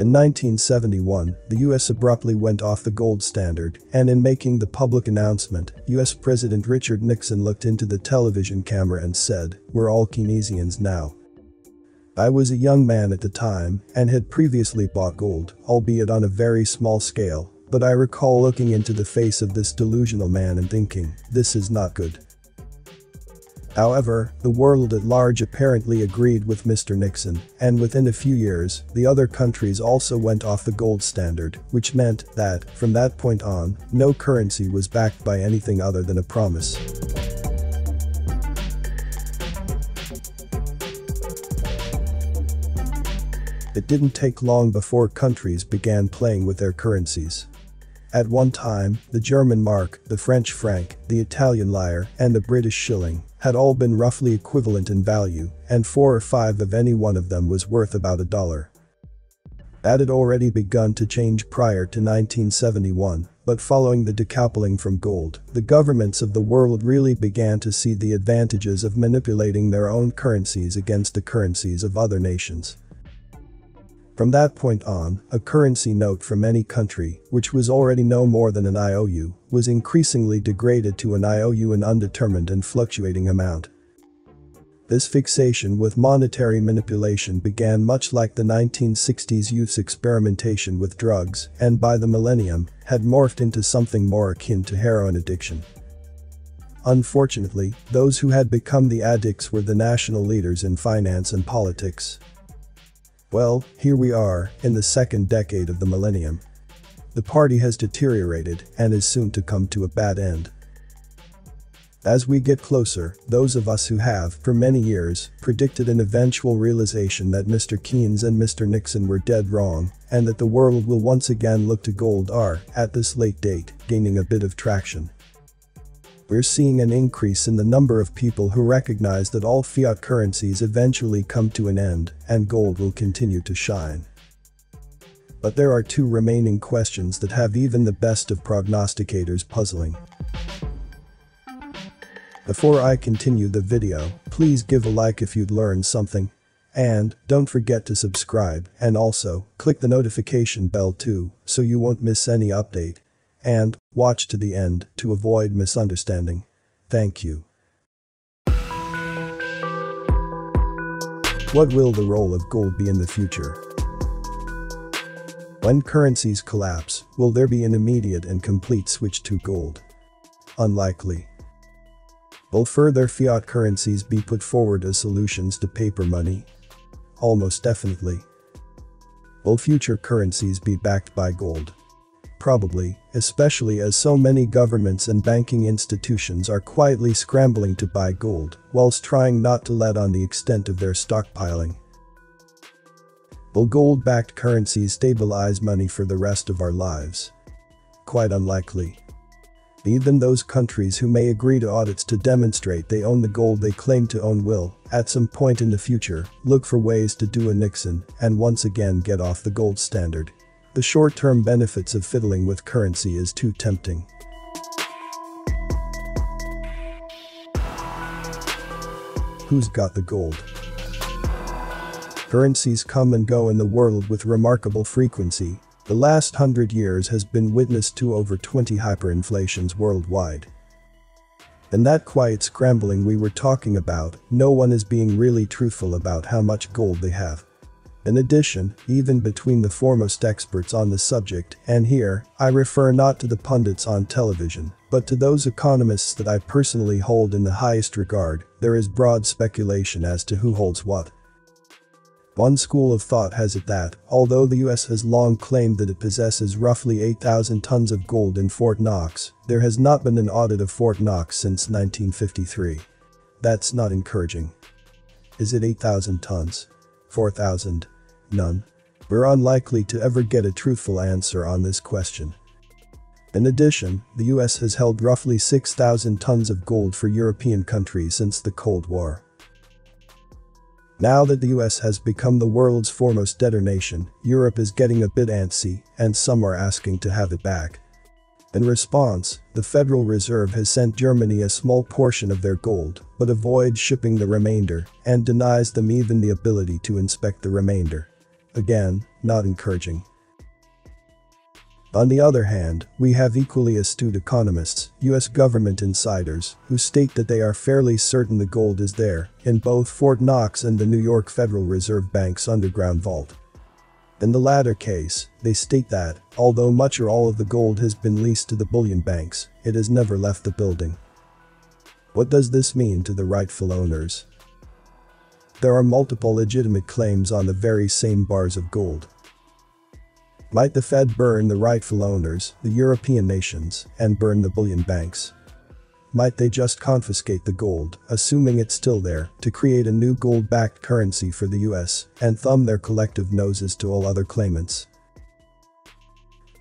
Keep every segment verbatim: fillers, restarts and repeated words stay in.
In nineteen seventy-one, the U S abruptly went off the gold standard, and in making the public announcement, U S President Richard Nixon looked into the television camera and said, "We're all Keynesians now." I was a young man at the time and had previously bought gold, albeit on a very small scale, but I recall looking into the face of this delusional man and thinking, this is not good. However, the world at large apparently agreed with Mister Nixon, and within a few years, the other countries also went off the gold standard, which meant that, from that point on, no currency was backed by anything other than a promise. It didn't take long before countries began playing with their currencies. At one time, the German mark, the French franc, the Italian lire, and the British shilling had all been roughly equivalent in value, and four or five of any one of them was worth about a dollar. That had already begun to change prior to nineteen seventy-one, but following the decoupling from gold, the governments of the world really began to see the advantages of manipulating their own currencies against the currencies of other nations. From that point on, a currency note from any country, which was already no more than an I O U, was increasingly degraded to an I O U in undetermined and fluctuating amount. This fixation with monetary manipulation began much like the nineteen sixties youth's experimentation with drugs, and by the millennium, had morphed into something more akin to heroin addiction. Unfortunately, those who had become the addicts were the national leaders in finance and politics. Well, here we are, in the second decade of the millennium. The party has deteriorated and is soon to come to a bad end. As we get closer, those of us who have, for many years, predicted an eventual realization that Mister Keynes and Mister Nixon were dead wrong, and that the world will once again look to gold are, at this late date, gaining a bit of traction. We're seeing an increase in the number of people who recognize that all fiat currencies eventually come to an end, and gold will continue to shine. But there are two remaining questions that have even the best of prognosticators puzzling. Before I continue the video, please give a like if you'd learned something. And don't forget to subscribe, and also, click the notification bell too, so you won't miss any update. And watch to the end to avoid misunderstanding. Thank you. What will the role of gold be in the future? When currencies collapse, will there be an immediate and complete switch to gold? Unlikely. Will further fiat currencies be put forward as solutions to paper money? Almost definitely. Will future currencies be backed by gold? Probably, especially as so many governments and banking institutions are quietly scrambling to buy gold, whilst trying not to let on the extent of their stockpiling. Will gold-backed currencies stabilize money for the rest of our lives? Quite unlikely. Even those countries who may agree to audits to demonstrate they own the gold they claim to own will, at some point in the future, look for ways to do a Nixon and once again get off the gold standard. The short-term benefits of fiddling with currency is too tempting. Who's got the gold? Currencies come and go in the world with remarkable frequency. The last hundred years has been witness to over twenty hyperinflations worldwide. In that quiet scrambling we were talking about, no one is being really truthful about how much gold they have. In addition, even between the foremost experts on the subject, and here, I refer not to the pundits on television, but to those economists that I personally hold in the highest regard, there is broad speculation as to who holds what. One school of thought has it that, although the U S has long claimed that it possesses roughly eight thousand tons of gold in Fort Knox, there has not been an audit of Fort Knox since nineteen fifty-three. That's not encouraging. Is it eight thousand tons? four thousand? None. We're unlikely to ever get a truthful answer on this question. In addition, the U S has held roughly six thousand tons of gold for European countries since the Cold War. Now that the U S has become the world's foremost debtor nation, Europe is getting a bit antsy, and some are asking to have it back. In response, the Federal Reserve has sent Germany a small portion of their gold, but avoids shipping the remainder, and denies them even the ability to inspect the remainder. Again, not encouraging. On the other hand, we have equally astute economists, U S government insiders, who state that they are fairly certain the gold is there, in both Fort Knox and the New York Federal Reserve Bank's underground vault. In the latter case, they state that, although much or all of the gold has been leased to the bullion banks, it has never left the building. What does this mean to the rightful owners? There are multiple legitimate claims on the very same bars of gold. Might the Fed burn the rightful owners, the European nations, and burn the bullion banks? Might they just confiscate the gold, assuming it's still there, to create a new gold-backed currency for the U S, and thumb their collective noses to all other claimants?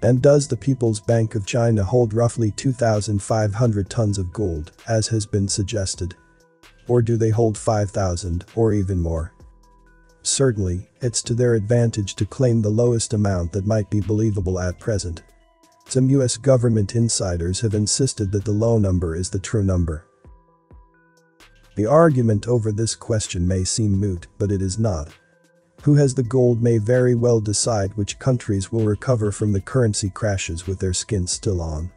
And does the People's Bank of China hold roughly two thousand five hundred tons of gold, as has been suggested? Or do they hold five thousand, or even more? Certainly, it's to their advantage to claim the lowest amount that might be believable at present. Some U S government insiders have insisted that the low number is the true number. The argument over this question may seem moot, but it is not. Who has the gold may very well decide which countries will recover from the currency crashes with their skin still on.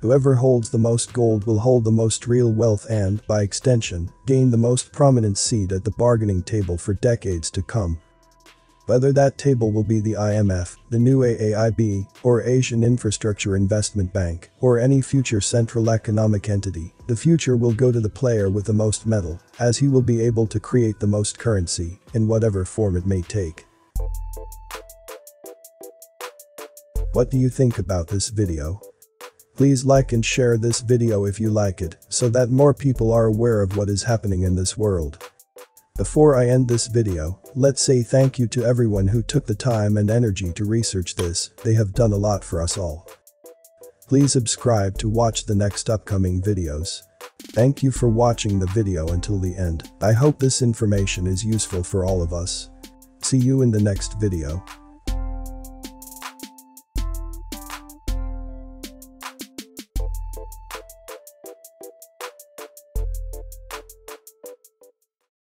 Whoever holds the most gold will hold the most real wealth and, by extension, gain the most prominent seat at the bargaining table for decades to come. Whether that table will be the I M F, the new A I I B, or Asian Infrastructure Investment Bank, or any future central economic entity, the future will go to the player with the most metal, as he will be able to create the most currency, in whatever form it may take. What do you think about this video? Please like and share this video if you like it, so that more people are aware of what is happening in this world. Before I end this video, let's say thank you to everyone who took the time and energy to research this, they have done a lot for us all. Please subscribe to watch the next upcoming videos. Thank you for watching the video until the end. I hope this information is useful for all of us. See you in the next video.